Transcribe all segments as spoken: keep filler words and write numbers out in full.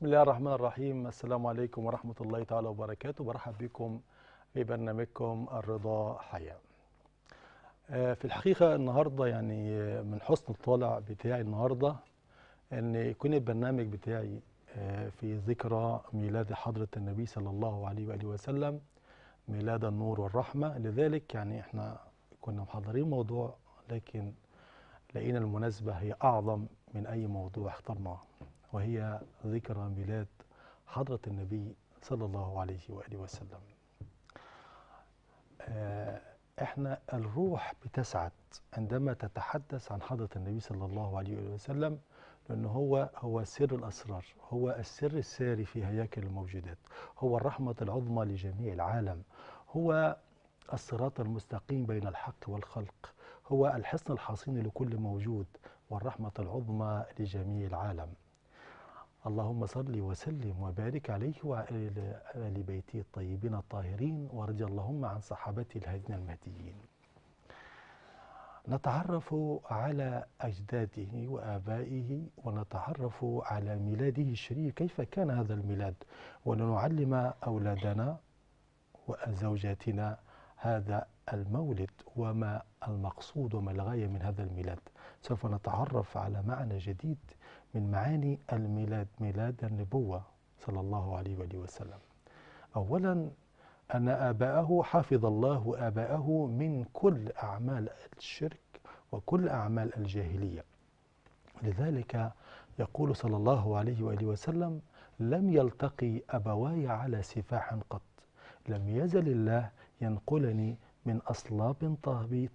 بسم الله الرحمن الرحيم. السلام عليكم ورحمة الله تعالى وبركاته. برحب بكم في برنامجكم الرضا حياة. في الحقيقة النهاردة يعني من حسن الطالع بتاعي النهاردة أن يكون البرنامج بتاعي في ذكرى ميلاد حضرة النبي صلى الله عليه وآله وسلم، ميلاد النور والرحمة. لذلك يعني احنا كنا محضرين موضوع، لكن لقينا المناسبة هي أعظم من أي موضوع اخترناه، وهي ذكرى ميلاد حضرة النبي صلى الله عليه وآله وسلم. احنا الروح بتسعد عندما تتحدث عن حضرة النبي صلى الله عليه وآله وسلم، لأنه هو هو سر الأسرار، هو السر الساري في هياكل الموجودات، هو الرحمة العظمى لجميع العالم، هو الصراط المستقيم بين الحق والخلق، هو الحصن الحصين لكل موجود، والرحمة العظمى لجميع العالم. اللهم صل وسلم وبارك عليه وعلى آل بيته الطيبين الطاهرين، وارض اللهم عن صحابته الهادين المهديين. نتعرف على أجداده وآبائه، ونتعرف على ميلاده الشريف، كيف كان هذا الميلاد، ونعلم أولادنا وزوجاتنا هذا المولد وما المقصود وما الغاية من هذا الميلاد. سوف نتعرف على معنى جديد من معاني الميلاد، ميلاد النبوة صلى الله عليه وآله وسلم. أولا أن آباءه حفظ الله آباءه من كل أعمال الشرك وكل أعمال الجاهلية. لذلك يقول صلى الله عليه وآله وسلم: لم يلتقي أبواي على سفاح قط، لم يزل الله ينقلني من أصلاب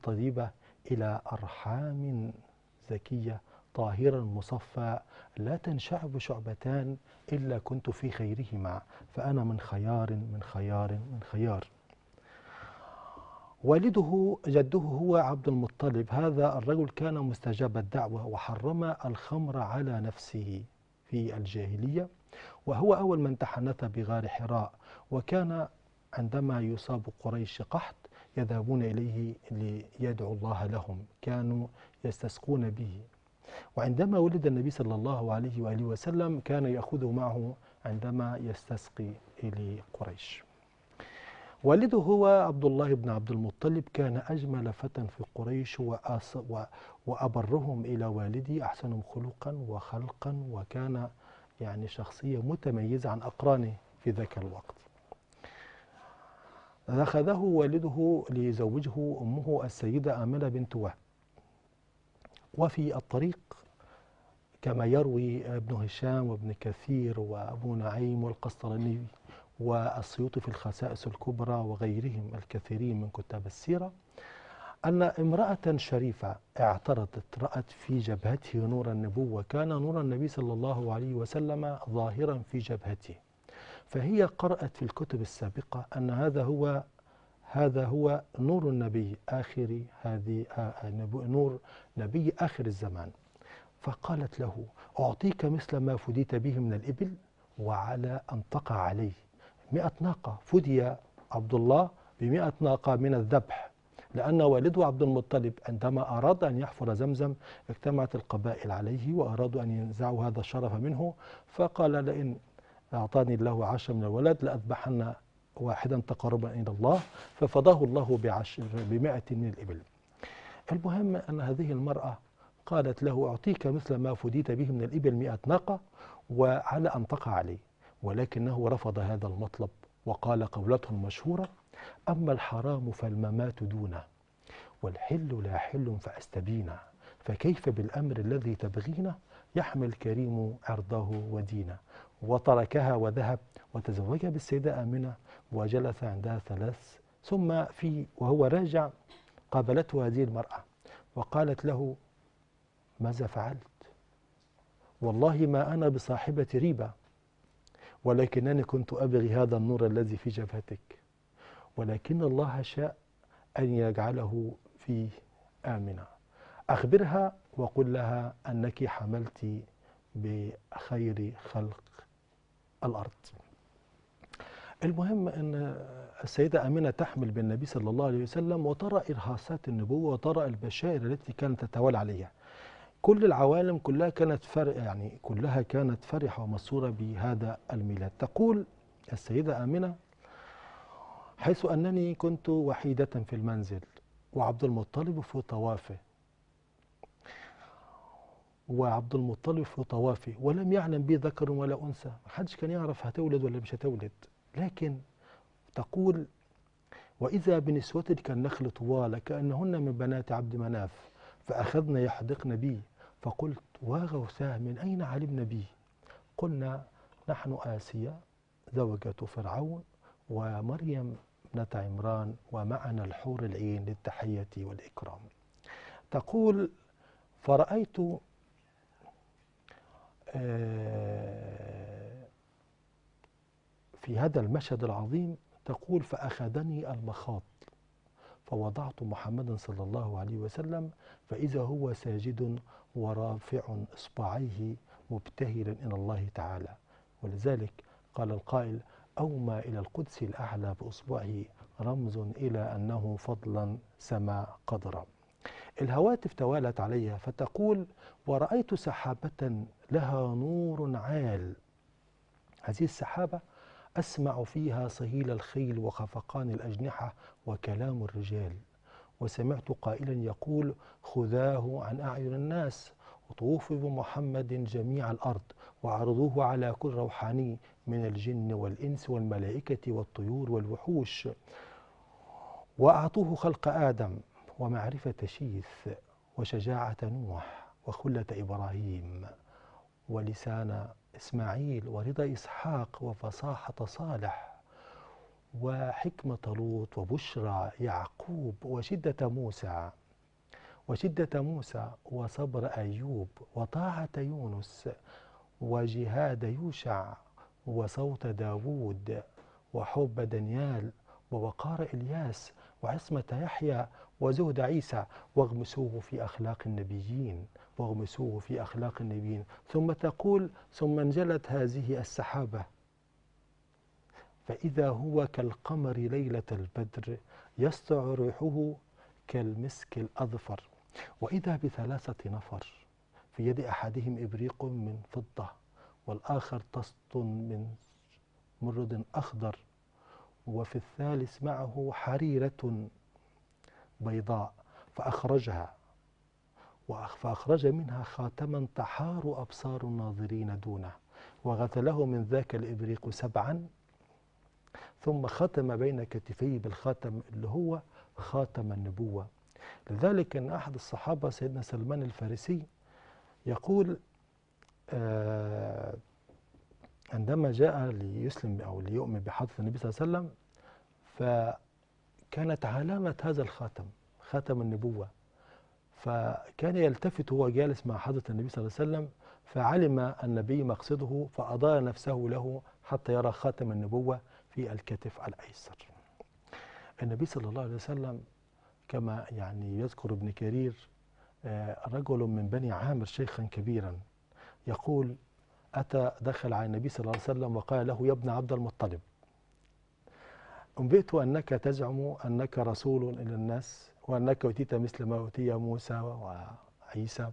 طيبة إلى أرحام زكية، طاهرا مصفى، لا تنشعب شعبتان إلا كنت في خيرهما، فأنا من خيار من خيار من خيار. والده جده هو عبد المطلب، هذا الرجل كان مستجاب الدعوة، وحرم الخمر على نفسه في الجاهلية، وهو أول من تحنث بغار حراء، وكان عندما يصاب قريش قحط يذهبون إليه ليدعو الله لهم، كانوا يستسقون به. وعندما ولد النبي صلى الله عليه وآله وسلم كان يأخذه معه عندما يستسقي إلى قريش. والده هو عبد الله بن عبد المطلب، كان أجمل فتى في قريش وأبرهم إلى والدي، أحسنهم خلقا وخلقا، وكان يعني شخصية متميزة عن أقرانه في ذاك الوقت. أخذه والده ليزوجه أمه السيدة آمنة بنت وهب. وفي الطريق كما يروي ابن هشام وابن كثير وأبو نعيم والقسطلاني والسيوطي في الخسائس الكبرى وغيرهم الكثيرين من كتاب السيرة، أن امرأة شريفة اعترضت، رأت في جبهته نور النبوة، كان نور النبي صلى الله عليه وسلم ظاهرا في جبهته، فهي قرأت في الكتب السابقة أن هذا هو هذا هو نور النبي آخر هذه نور نبي آخر الزمان. فقالت له: أعطيك مثل ما فديت به من الإبل، وعلى أن تقع عليه مئة ناقة. فدي عبد الله بمئة ناقة من الذبح، لأن والده عبد المطلب عندما أراد أن يحفر زمزم اجتمعت القبائل عليه وأرادوا أن ينزعوا هذا الشرف منه، فقال: لئن أعطاني الله عشرة من الولد لأذبحن واحدا تقربا إلى الله، ففضاه الله بعشر بمائة من الإبل. المهم أن هذه المرأة قالت له: أعطيك مثل ما فديت به من الإبل مائة ناقة، وعلى أن تقع عليه. ولكنه رفض هذا المطلب، وقال قولته المشهورة: أما الحرام فالممات دونه، والحل لا حل فأستبينه، فكيف بالأمر الذي تبغينه، يحمل الكريم عرضه ودينه. وتركها وذهب، وتزوج بالسيدة آمنة، وجلس عندها ثلاث. ثم في وهو راجع قابلته هذه المرأة، وقالت له: ماذا فعلت؟ والله ما أنا بصاحبة ريبة، ولكنني كنت أبغي هذا النور الذي في جبهتك، ولكن الله شاء أن يجعله في آمنة. أخبرها وقل لها أنك حملت بخير خلق الأرض. المهم أن السيدة آمنة تحمل بالنبي صلى الله عليه وسلم، وترى إرهاصات النبوة، وترى البشائر التي كانت تتوالى عليها. كل العوالم كلها كانت فرح يعني كلها كانت فرحة ومسرورة بهذا الميلاد. تقول السيدة آمنة: حيث أنني كنت وحيدة في المنزل وعبد المطلب في طوافه وعبد المطلب في طوافه ولم يعلم بي ذكر ولا أنثى، ما حدش كان يعرف هتولد ولا مش هتولد. لكن تقول: وإذا بنسوة كالنخل طوال كأنهن من بنات عبد مناف فأخذنا يحدقن بي، فقلت: واغوثاه من أين علمنا بي؟ قلنا: نحن آسيا زوجة فرعون ومريم ابنة عمران ومعنا الحور العين للتحية والإكرام. تقول: فرأيت في هذا المشهد العظيم، تقول: فأخذني المخاض فوضعت محمدا صلى الله عليه وسلم فإذا هو ساجد ورافع إصبعيه مبتهلا إلى الله تعالى، ولذلك قال القائل: أومى إلى القدس الأعلى بإصبعه، رمز إلى أنه فضلا سما قدرا. الهواتف توالت عليها، فتقول: ورأيت سحابة لها نور عال، هذه السحابة أسمع فيها صهيل الخيل وخفقان الأجنحة وكلام الرجال، وسمعت قائلا يقول: خذاه عن أعين الناس وطوفوا بمحمد جميع الأرض وعرضوه على كل روحاني من الجن والإنس والملائكة والطيور والوحوش، وأعطوه خلق آدم ومعرفة شيث وشجاعة نوح وخلة إبراهيم ولسان إسماعيل ورضا إسحاق وفصاحة صالح وحكمة لوط وبشرى يعقوب وشدة موسى وشدة موسى وصبر أيوب وطاعة يونس وجهاد يوشع وصوت داوود وحب دانيال ووقار إلياس وعصمة يحيى وزهد عيسى، واغمسوه في أخلاق النبيين واغمسوه في أخلاق النبيين. ثم تقول: ثم انجلت هذه السحابة فإذا هو كالقمر ليلة البدر يسطع ريحه كالمسك الأظفر، وإذا بثلاثة نفر في يد أحدهم إبريق من فضة والآخر طست من مرد أخضر وفي الثالث معه حريرة بيضاء، فأخرجها فأخرج منها خاتما تحار أبصار الناظرين دونه، وغتله من ذاك الإبريق سبعا، ثم ختم بين كتفيه بالخاتم اللي هو خاتم النبوة. لذلك أن أحد الصحابة سيدنا سلمان الفارسي يقول آه عندما جاء ليسلم أو ليؤمن بحضرة النبي صلى الله عليه وسلم، فكانت علامة هذا الخاتم خاتم النبوة، فكان يلتفت وهو جالس مع حضرة النبي صلى الله عليه وسلم، فعلم النبي مقصده فأضاء نفسه له حتى يرى خاتم النبوة في الكتف الأيسر. النبي صلى الله عليه وسلم كما يعني يذكر ابن كثير رجل من بني عامر شيخا كبيرا يقول: أتى دخل على النبي صلى الله عليه وسلم وقال له: يا ابن عبد المطلب، أنبئت أنك تزعم أنك رسول إلى الناس وأنك أوتيت مثل ما أوتي موسى وعيسى،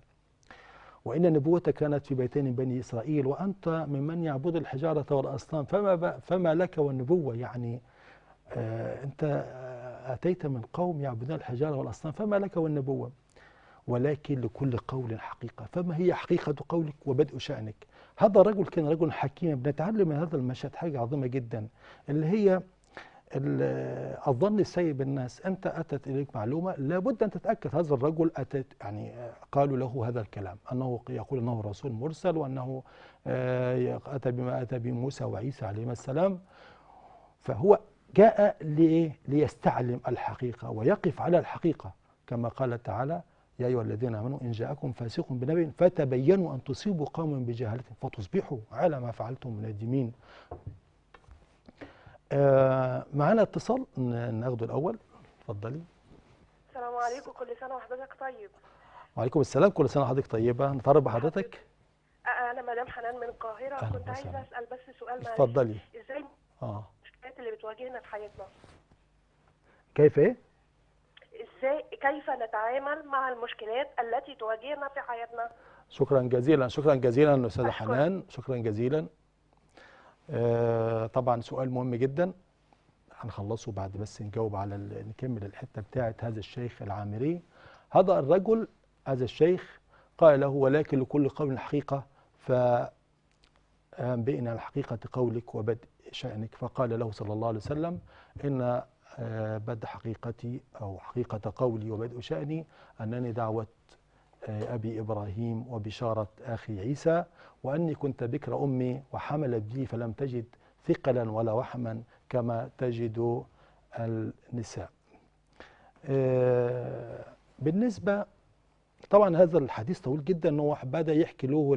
وإن نبوتك كانت في بيتين من بني إسرائيل، وأنت ممن يعبد الحجارة والأصنام، فما, فما لك والنبوة؟ يعني آه أنت أتيت من قوم يعبدون الحجارة والأصنام، فما لك والنبوة؟ ولكن لكل قول حقيقة، فما هي حقيقة قولك وبدء شأنك؟ هذا الرجل كان رجل حكيم. بنتعلم من هذا المشهد حاجة عظيمة جدا، اللي هي الظن السيء بالناس. أنت أتت إليك معلومة لابد أن تتأكد هذا الرجل أتت يعني قالوا له هذا الكلام، أنه يقول أنه رسول مرسل وأنه أتى بما أتى بموسى وعيسى عليهما السلام، فهو جاء ليستعلم الحقيقة ويقف على الحقيقة، كما قال تعالى: يا أيها الذين آمنوا إن جاءكم فاسق بنبأ فتبينوا أن تصيبوا قوما بجهالة فتصبحوا على ما فعلتم نادمين. آه معانا اتصال ناخده الأول، اتفضلي. السلام عليكم، كل سنة وحضرتك طيب. وعليكم السلام، كل سنة وحضرتك طيبة، نتعرف بحضرتك. أنا مدام حنان من القاهرة، كنت عايزة أسأل بس سؤال معلش. اتفضلي. إزاي اه المشكلات اللي بتواجهنا في حياتنا؟ كيف إيه؟ ازاي كيف نتعامل مع المشكلات التي تواجهنا في حياتنا. شكرا جزيلا، شكرا جزيلا استاذه حنان، شكرا جزيلا. آه طبعا سؤال مهم جدا هنخلصه بعد بس نجاوب على ال... نكمل الحته بتاعه هذا الشيخ العامري. هذا الرجل هذا الشيخ قال له: ولكن لكل قول حقيقه، ف أنبئنا عن حقيقة قولك وبدء شأنك. فقال له صلى الله عليه وسلم: إن بدء حقيقتي أو حقيقة قولي وبدء شأني أنني دعوة أبي إبراهيم وبشارة أخي عيسى، وأني كنت بكر أمي وحملت بي فلم تجد ثقلا ولا وحما كما تجد النساء. بالنسبة طبعا هذا الحديث طويل جدا، أنه بدأ يحكي له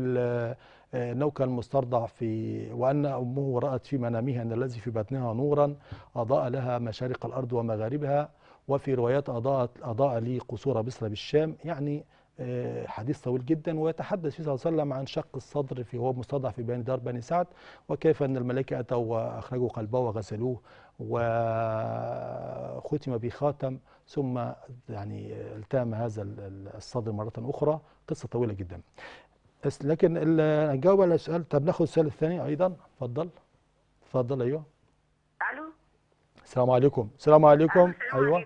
أنه كان مسترضع في، وأن أمه رأت في منامها أن الذي في بطنها نورا أضاء لها مشارق الأرض ومغاربها، وفي روايات أضاء, أضاء لي قصور بصرة بالشام. يعني حديث طويل جدا، ويتحدث فيه صلى الله عليه وسلم عن شق الصدر في هو مسترضع في بين دار بني سعد، وكيف أن الملائكة أتوا وأخرجوا قلبه وغسلوه وختم بخاتم، ثم يعني التام هذا الصدر مرة أخرى. قصة طويلة جدا، لكن اللي هنجاوب على السؤال. طب ناخد السؤال الثاني ايضا، اتفضل اتفضل. ايوه الو، السلام عليكم. السلام عليكم. ايوه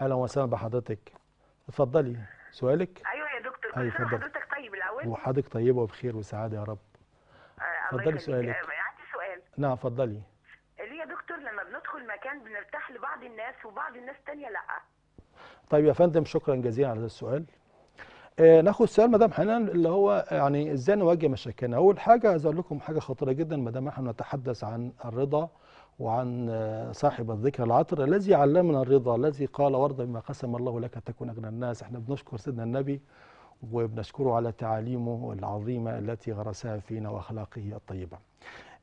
اهلا وسهلا بحضرتك، اتفضلي سؤالك. ايوه يا دكتور، كل أيوة. سنه حضرتك طيب الاول، وحضرتك طيبه وبخير وسعاده يا رب. اتفضلي آه سؤالك. عندي سؤال. نعم اتفضلي. ليه يا دكتور لما بندخل مكان بنرتاح لبعض الناس وبعض الناس تانية لا؟ طيب يا فندم، شكرا جزيلا على هذا السؤال. آه ناخد سؤال مدام حنان، اللي هو يعني ازاي نواجه مشاكلنا. اول حاجه عايز اقول لكم حاجه خطيره جدا، مدام احنا نتحدث عن الرضا وعن آه صاحب الذكر العطر الذي علمنا الرضا، الذي قال: وارضى بما قسم الله لك تكون اغنى الناس. احنا بنشكر سيدنا النبي وبنشكره على تعاليمه العظيمه التي غرسها فينا واخلاقه الطيبه.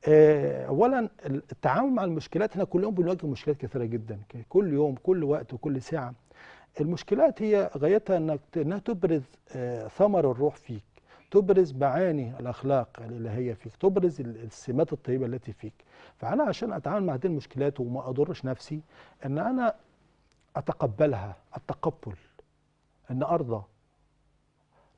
آه اولا التعامل مع المشكلات. احنا كل يوم بنواجه مشكلات كثيره جدا، كل يوم كل وقت وكل ساعه. المشكلات هي غايتها انك انها تبرز ثمر الروح فيك، تبرز معاني الاخلاق الالهيه فيك، تبرز السمات الطيبه التي فيك. فانا عشان اتعامل مع هذه المشكلات وما اضرش نفسي، ان انا اتقبلها. التقبل، ان ارضى.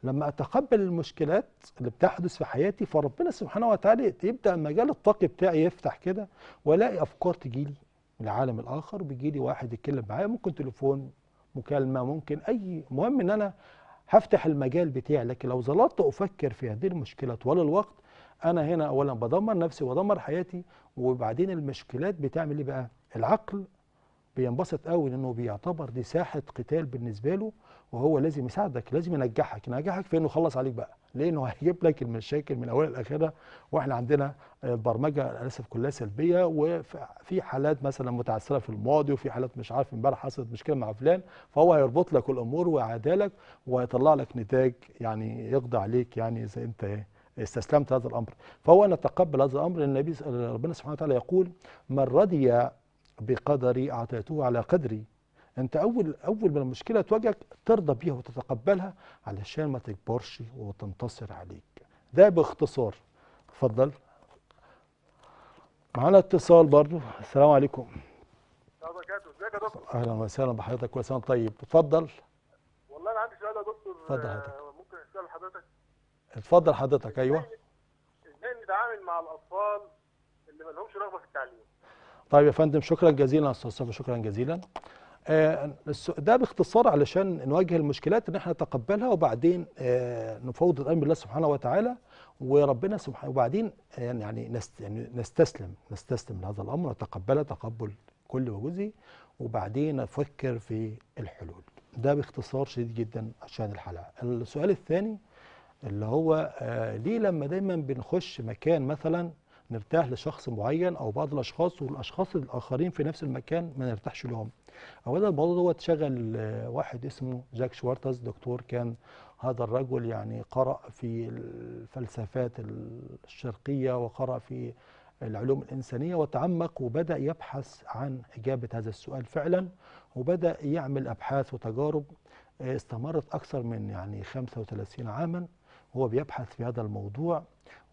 لما اتقبل المشكلات اللي بتحدث في حياتي، فربنا سبحانه وتعالى يبدا مجال الطاقه بتاعي يفتح كده، والاقي افكار تجيلي من العالم الاخر، وبيجيلي واحد يتكلم معايا، ممكن تليفون، مكالمة، ممكن أي، مهم إن أنا هفتح المجال بتاعي. لكن لو ظلت أفكر في هذه المشكلة طوال الوقت، أنا هنا أولا بدمر نفسي وبدمر حياتي. وبعدين المشكلات بتعمل إيه بقى؟ العقل بينبسط قوي، لأنه بيعتبر دي ساحة قتال بالنسبة له، وهو لازم يساعدك، لازم ينجحك. ينجحك في إنه خلص عليك بقى، لأنه هيجيب لك المشاكل من أولها لآخرها. وإحنا عندنا البرمجة للأسف كلها سلبية، وفي حالات مثلا متعثرة في الماضي، وفي حالات مش عارف إمبارح حصلت مشكلة مع فلان، فهو هيربط لك الأمور ويعادلك وهيطلع لك نتاج يعني يقضي عليك، يعني إذا أنت استسلمت هذا الأمر. فهو نتقبل هذا الأمر. النبي ربنا سبحانه وتعالى يقول: من رضي بقدري أعطيته على قدري. أنت أول أول ما المشكلة تواجهك ترضى بيها وتتقبلها علشان ما تكبرش وتنتصر عليك. ده باختصار. اتفضل. معانا اتصال برضو. السلام عليكم. السلام عليكم. ازيك يا دكتور؟ أهلا وسهلا بحضرتك، كل سنة طيب. اتفضل. والله أنا عندي سؤال يا دكتور. اتفضل حضرتك. ممكن أسأل حضرتك؟ اتفضل حضرتك. أيوه. إزاي نتعامل مع الأطفال اللي ما لهمش رغبة في التعليم؟ طيب يا فندم، شكرا جزيلا يا استاذ صفا، شكرا جزيلا. آه ده باختصار علشان نواجه المشكلات، ان احنا نتقبلها وبعدين آه نفوض الامر لله سبحانه وتعالى وربنا سبحانه، وبعدين آه يعني نست يعني نستسلم نستسلم لهذا الامر، نتقبله تقبل كل وجزي، وبعدين نفكر في الحلول. ده باختصار شديد جدا عشان الحلقه. السؤال الثاني اللي هو آه ليه لما دايما بنخش مكان مثلا نرتاح لشخص معين او بعض الاشخاص، والاشخاص الاخرين في نفس المكان ما نرتاحش لهم. اولا الموضوع ده اتشغل واحد اسمه جاك شوارتز، دكتور. كان هذا الرجل يعني قرأ في الفلسفات الشرقيه وقرأ في العلوم الانسانيه وتعمق، وبدأ يبحث عن اجابه هذا السؤال فعلا، وبدأ يعمل ابحاث وتجارب استمرت اكثر من يعني خمسة وثلاثين عاما هو بيبحث في هذا الموضوع،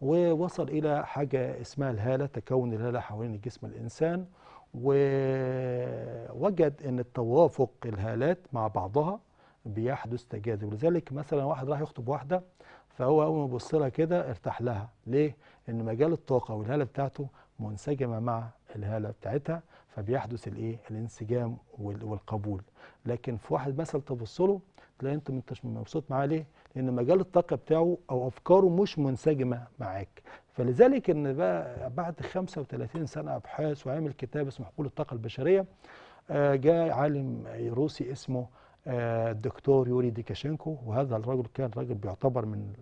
ووصل إلى حاجة اسمها الهالة، تكون الهالة حوالين جسم الإنسان، ووجد ان التوافق الهالات مع بعضها بيحدث تجاذب. ولذلك مثلا واحد راح يخطب واحده، فهو اول ما يبص لها كده ارتاح لها، ليه؟ ان مجال الطاقه والهاله بتاعته منسجمه مع الهاله بتاعتها، فبيحدث الايه؟ الانسجام والقبول. لكن في واحد مثلا تبص له تلاقي انت مش مبسوط معاه، ليه؟ لان مجال الطاقه بتاعه او افكاره مش منسجمه معاك. فلذلك ان بقى بعد خمسة وثلاثين سنه ابحاث وعامل كتاب اسمه حقول الطاقه البشريه، جاء عالم روسي اسمه الدكتور يوري ديكاشينكو، وهذا الرجل كان رجل بيعتبر من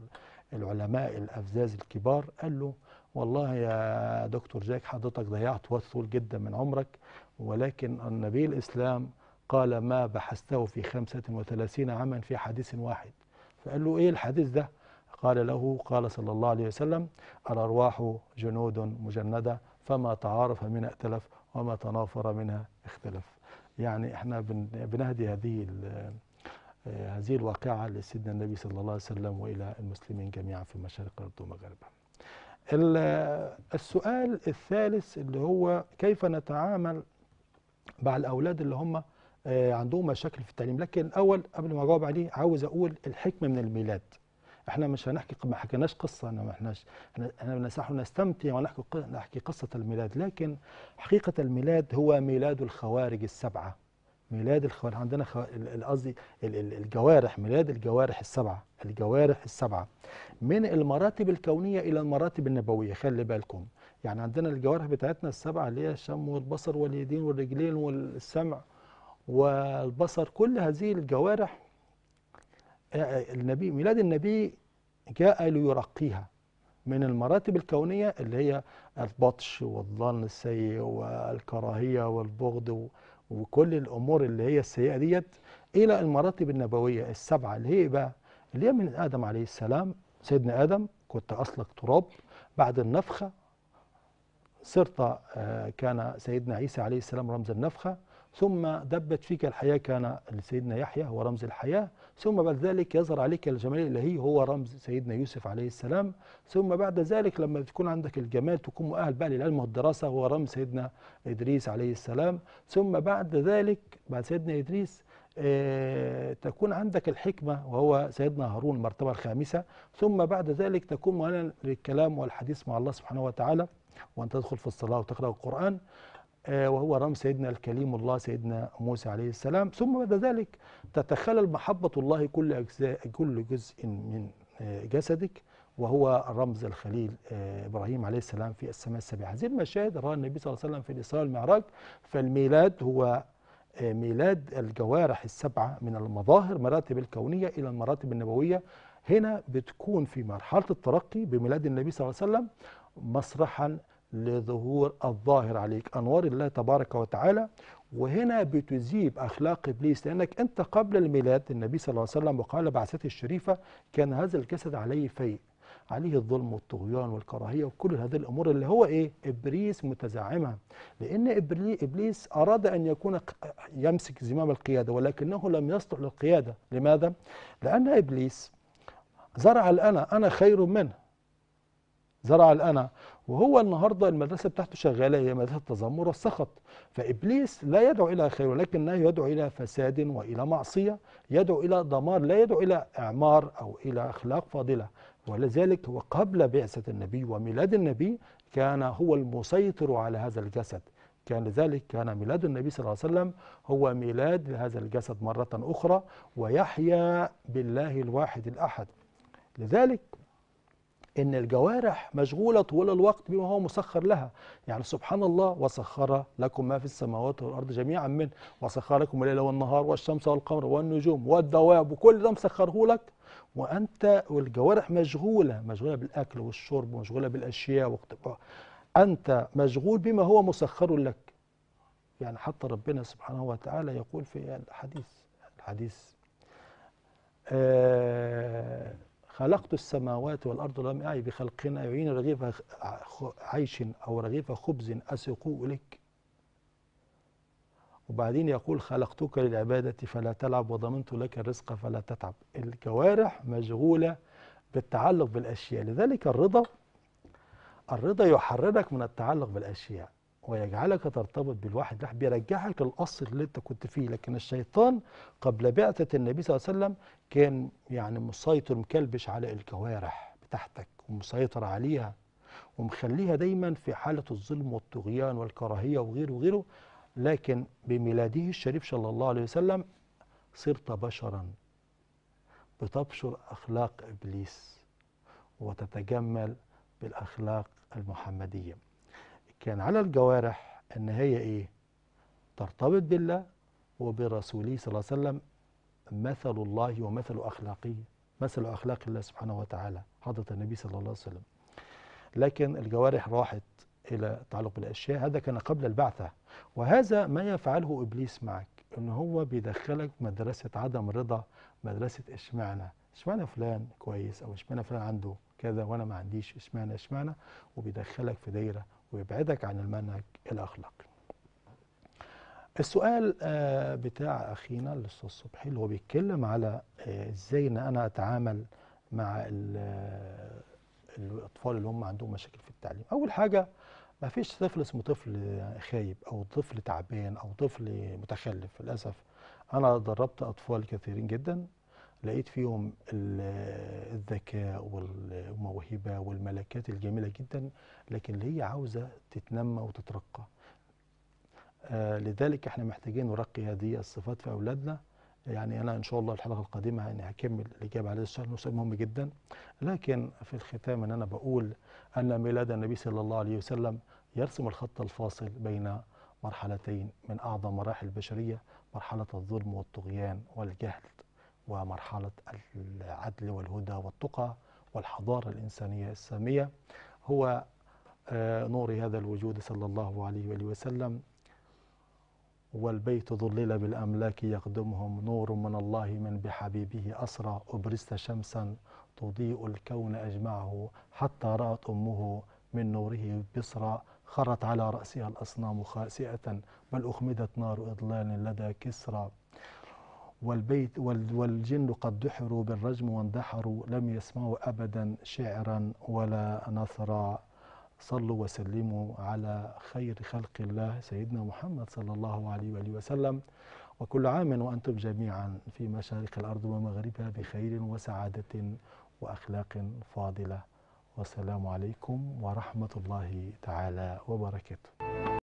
العلماء الافذاذ الكبار، قال له والله يا دكتور جاك حضرتك ضيعت وقت طويل جدا من عمرك، ولكن النبي الاسلام قال ما بحثته في خمسة وثلاثين عاما في حديث واحد. فقال له ايه الحديث ده؟ قال له قال صلى الله عليه وسلم الارواح جنود مجنده فما تعارف منها ائتلف وما تنافر منها اختلف. يعني احنا بنهدي هذه هذه الواقعه لسيدنا النبي صلى الله عليه وسلم والى المسلمين جميعا في مشارق الارض ومغاربها. السؤال الثالث اللي هو كيف نتعامل مع الاولاد اللي هم عندهم مشاكل في التعليم. لكن الاول قبل ما اجاوب عليه عاوز اقول الحكمه من الميلاد. احنا مش هنحكي ما حكيناش قصه، انا ما احناش احنا نستمتع ونحكي نحكي قصه الميلاد، لكن حقيقه الميلاد هو ميلاد الخوارج السبعه. ميلاد الخوارج عندنا قصدي الجوارح، ميلاد الجوارح السبعه، الجوارح السبعه من المراتب الكونيه الى المراتب النبويه. خلي بالكم يعني عندنا الجوارح بتاعتنا السبعه اللي هي الشم والبصر واليدين والرجلين والسمع والبصر، كل هذه الجوارح النبي ميلاد النبي جاء ليرقيها من المراتب الكونية اللي هي البطش والظن السيء والكراهية والبغض وكل الأمور اللي هي السيئة ديت إلى المراتب النبوية السبعة اللي هي بقى اللي هي من آدم عليه السلام. سيدنا آدم كنت أصلك تراب، بعد النفخة صرت كان سيدنا عيسى عليه السلام رمز النفخة، ثم دبت فيك الحياة كان لسيدنا يحيى هو رمز الحياة، ثم بعد ذلك يظهر عليك الجمال الإلهي هو رمز سيدنا يوسف عليه السلام، ثم بعد ذلك لما تكون عندك الجمال تكون مؤهل بقى للعلم والدراسة هو رمز سيدنا إدريس عليه السلام، ثم بعد ذلك بعد سيدنا إدريس آه تكون عندك الحكمة وهو سيدنا هارون المرتبة الخامسة، ثم بعد ذلك تكون مؤهلا للكلام والحديث مع الله سبحانه وتعالى وأن تدخل في الصلاة وتقرأ القرآن وهو رمز سيدنا الكليم الله سيدنا موسى عليه السلام، ثم بعد ذلك تتخلل محبة الله كل أجزاء كل جزء من جسدك وهو رمز الخليل إبراهيم عليه السلام في السماء السابعة. هذه المشاهد رأى النبي صلى الله عليه وسلم في الإسراء والمعراج. فالميلاد هو ميلاد الجوارح السبعة من المظاهر مراتب الكونية إلى المراتب النبوية. هنا بتكون في مرحلة الترقي بميلاد النبي صلى الله عليه وسلم مسرحا لظهور الظاهر عليك أنوار الله تبارك وتعالى، وهنا بتذيب أخلاق إبليس، لأنك أنت قبل الميلاد النبي صلى الله عليه وسلم وقال بعثته الشريفة كان هذا الجسد عليه فيء، عليه الظلم والطغيان والكراهية وكل هذه الأمور اللي هو إيه؟ إبليس متزعمها، لأن إبليس أراد أن يكون يمسك زمام القيادة ولكنه لم يصلح للقيادة. لماذا؟ لأن إبليس زرع الأنا، أنا خير منه، زرع الأنا، وهو النهارده المدرسه بتاعته شغاله هي مدرسه التذمر والسخط. فابليس لا يدعو الى خير ولكنه يدعو الى فساد والى معصيه، يدعو الى دمار لا يدعو الى اعمار او الى اخلاق فاضله. ولذلك وقبل بعثه النبي وميلاد النبي كان هو المسيطر على هذا الجسد، كان لذلك كان ميلاد النبي صلى الله عليه وسلم هو ميلاد لهذا الجسد مره اخرى ويحيى بالله الواحد الاحد. لذلك إن الجوارح مشغولة طول الوقت بما هو مسخر لها، يعني سبحان الله وسخر لكم ما في السماوات والأرض جميعا منه وسخر لكم الليل والنهار والشمس والقمر والنجوم والدواب وكل ده مسخره لك، وأنت والجوارح مشغولة مشغولة بالأكل والشرب ومشغولة بالأشياء، أنت مشغول بما هو مسخر لك. يعني حتى ربنا سبحانه وتعالى يقول في الحديث الحديث آه خلقت السماوات والأرض ولم أعي بخلقنا يعين رغيف عيش أو رغيف خبز أسقوه لك. وبعدين يقول خلقتك للعبادة فلا تلعب وضمنت لك الرزق فلا تتعب. الجوارح مشغولة بالتعلق بالأشياء، لذلك الرضا الرضا يحررك من التعلق بالأشياء ويجعلك ترتبط بالواحد، راح بيرجعك للاصل اللي انت كنت فيه. لكن الشيطان قبل بعثه النبي صلى الله عليه وسلم كان يعني مسيطر مكلبش على الجوارح بتاعتك ومسيطر عليها ومخليها دايما في حاله الظلم والطغيان والكراهيه وغيره وغيره. لكن بميلاده الشريف صلى الله عليه وسلم صرت بشرا بتبشر اخلاق ابليس وتتجمل بالاخلاق المحمديه. كان على الجوارح ان هي ايه؟ ترتبط بالله وبرسوله صلى الله عليه وسلم، مثل الله ومثل اخلاقه، مثل اخلاق الله سبحانه وتعالى حضرة النبي صلى الله عليه وسلم. لكن الجوارح راحت الى تعلق بالاشياء، هذا كان قبل البعثه. وهذا ما يفعله ابليس معك، ان هو بيدخلك مدرسه عدم رضا، مدرسه اشمعنى اشمعنى فلان كويس او اشمعنى فلان عنده كذا وانا ما عنديش، اشمعنى اشمعنى، وبيدخلك في دايره ويبعدك عن المنهج الاخلاقي. السؤال بتاع اخينا الاستاذ صبحي اللي هو بيتكلم على ازاي ان انا اتعامل مع الاطفال اللي هم عندهم مشاكل في التعليم. اول حاجه، ما فيش طفل اسمه طفل خايب او طفل تعبان او طفل متخلف. للاسف انا دربت اطفال كثيرين جدا، لقيت فيهم الذكاء والموهبة والملكات الجميلة جدا، لكن اللي هي عاوزة تتنمى وتترقى. آه لذلك احنا محتاجين نرقي هذه الصفات في أولادنا. يعني أنا إن شاء الله الحلقة القادمة يعني هكمل الإجابة على السؤال، وسؤال مهم جدا. لكن في الختام أن أنا بقول أن ميلاد النبي صلى الله عليه وسلم يرسم الخط الفاصل بين مرحلتين من أعظم مراحل البشرية، مرحلة الظلم والطغيان والجهل، ومرحلة العدل والهدى والتقى والحضارة الإنسانية السامية. هو نور هذا الوجود صلى الله عليه وآله وسلم، والبيت ظلل بالأملاك يقدمهم نور من الله من بحبيبه أسرى، أبرزت شمسا تضيء الكون أجمعه، حتى رأت أمه من نوره بصرى، خرت على رأسها الأصنام خاسئة، بل أخمدت نار إضلال لدى كسرى، والبيت والجن قد دحروا بالرجم واندحروا، لم يسمعوا أبدا شعرا ولا نثرا، صلوا وسلموا على خير خلق الله سيدنا محمد صلى الله عليه وآله وسلم. وكل عام وأنتم جميعا في مشارق الأرض ومغربها بخير وسعادة وأخلاق فاضلة، والسلام عليكم ورحمة الله تعالى وبركاته.